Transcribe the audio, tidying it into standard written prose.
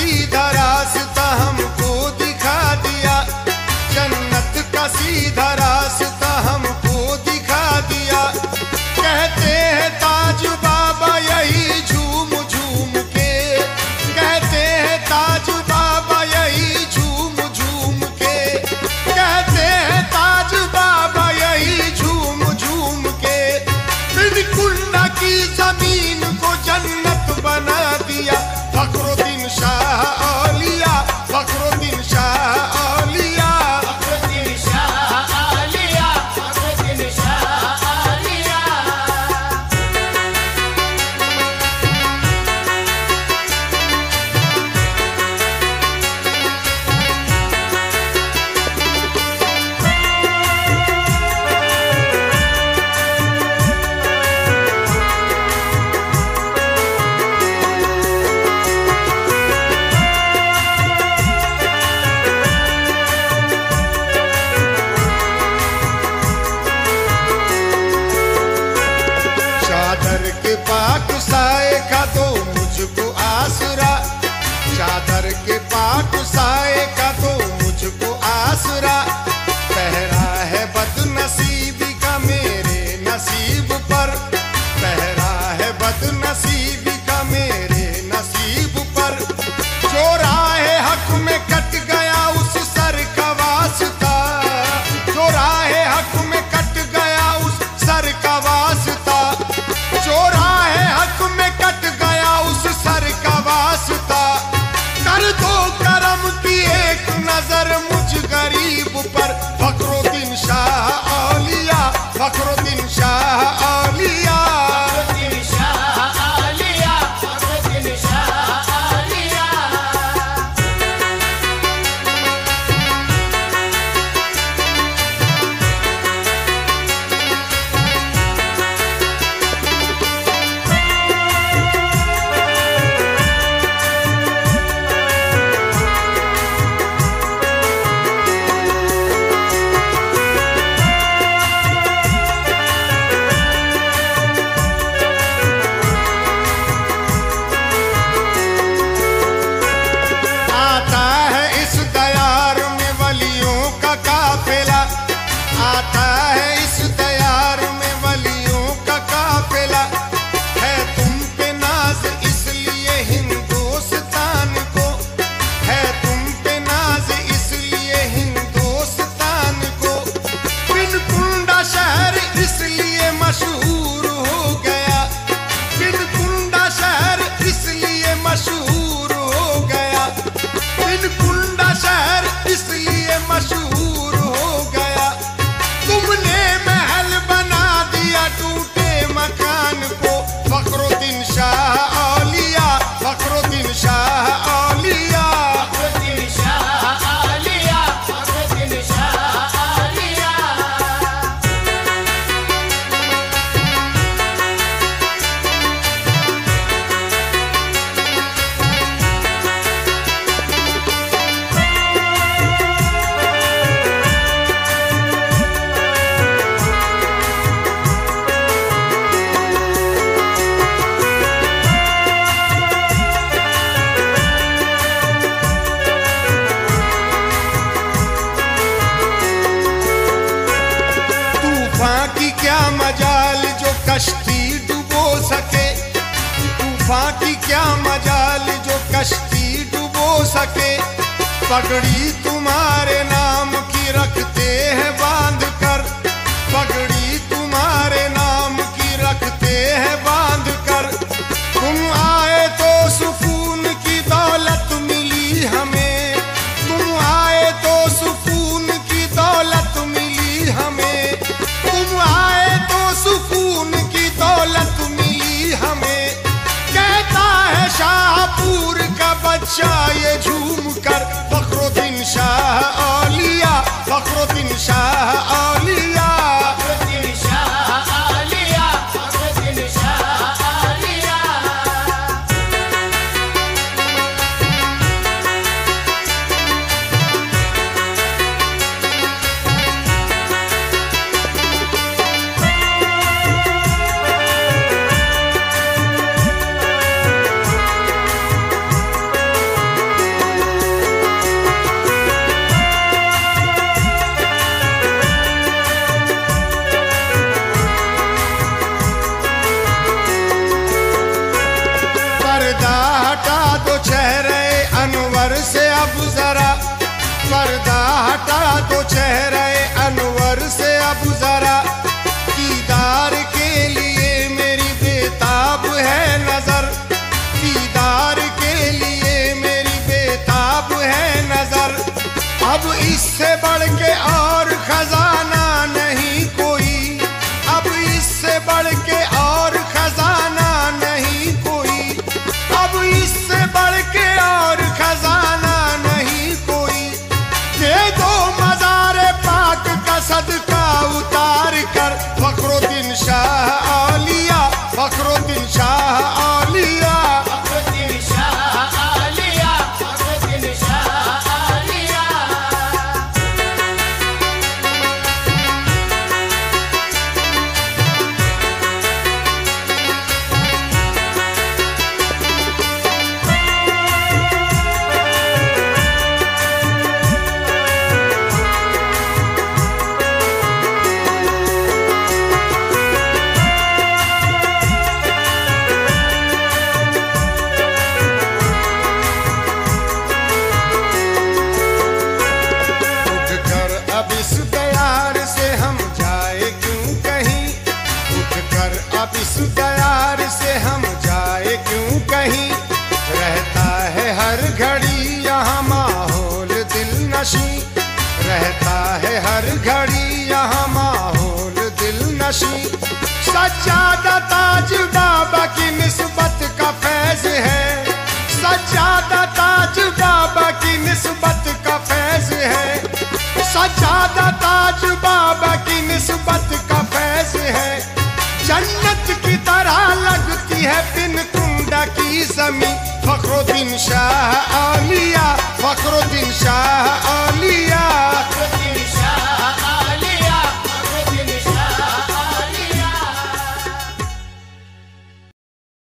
सीधा रास्ता हमको दिखा दिया, जन्नत का सीधा रास्ता हमको दिखा दिया। कहते हैं ताज बाबा यही झूम झूम के, कहते हैं ताज बाबा यही झूम झूम के, कहते हैं ताज बाबा यही झूम झूम के। फिर कुंडा की जमीन को जन्नत बना दिया। फखरुद्दीन शाह औलिया, फखरुद्दीन शाह औलिया, फखरुद्दीन शाह औलिया, फखरुद्दीन शाह औलिया। पाक साए का दो मुझको आसरा, चादर के पाक साए का दो मुझको आसरा। पहरा है बदनसीबी का मेरे नसीब पर, पहरा है बदनसीबी का मेरे नसीब पर। जो राह हक में कट गया उस सर का वास्ता, जो राह हक में कट गया उस सर का वास्ता, जो राह हक में कट गया उस सर का वास्ता। कर दो करम की एक नजर मुझ गरीब पर, फखरुद्दीन शाह औलिया, फखरुद्दीन शाह औलिया। आता है इस दयार में वलियों का काफिला। है तुम पे नाज इसलिए हिंदुस्तान को, है तुम पे नाज इसलिए हिंदुस्तान को। बिनकुंडा शहर इसलिए मशहूर हो गया, बिनकुंडा शहर इसलिए मशहूर हो गया, बिनकुंडा शहर इसलिए मशहूर हो गया। तुमने महल बना दिया टूटे मकान को, फखरुद्दीन शाह औलिया, फखरुद्दीन शाह औलिया, फखरुद्दीन शाह औलिया, फखरुद्दीन शाह औलिया। क्या मजाल जो कश्ती डुबो सके, तूफान की क्या मजाल जो कश्ती डुबो सके। पगड़ी तुम्हारे नाम की रखते हैं बांध कर, पगड़ी तुम्हारे नाम की रखते हैं बांध कर। तुम आए तो सुकून की दौलत मिली हमें, तुम आए तो सुकून की दौलत मिली हमें, तुम आए तो सुकून की दौलत मिली हमें। कहता है शाहपुर का बच्चा ये झूम कर, फखरुद्दीन शाह औलिया, फखरुद्दीन शाह। हटा दो चेहरे अनवर से अब जरा, दीदार के लिए मेरी बेताब है नजर, दीदार के लिए मेरी बेताब है नजर। अब इससे बढ़ के और खजाना नहीं कोई, अब इससे बढ़ के और खजाना नहीं कोई, अब इससे बढ़ के और खजाना सदका उतार कर। फखरुद्दीन शाह आलिया, फखरुद्दीन शाह आलिया, फखरुद्दीन शाह आलिया, फखरुद्दीन शाह आलिया। अब इस प्यार से हम जाए क्यों कहीं, रहता है हर घड़ी यहाँ माहौल दिल नशी, रहता है हर घड़ी यहाँ माहौल दिल नशी। सज्जादा ताज बाबा की निस्बत का फैज है, सज्जादा ताज बाबा की निस्बत का फैज है, सज्जादा ताज बाबा की निस्बत का फैज है। जन्नत की तरह लगती है बिन कुंडा की जमी, फखरुद्दीन शाह आलिया, फखरुद्दीन शाह।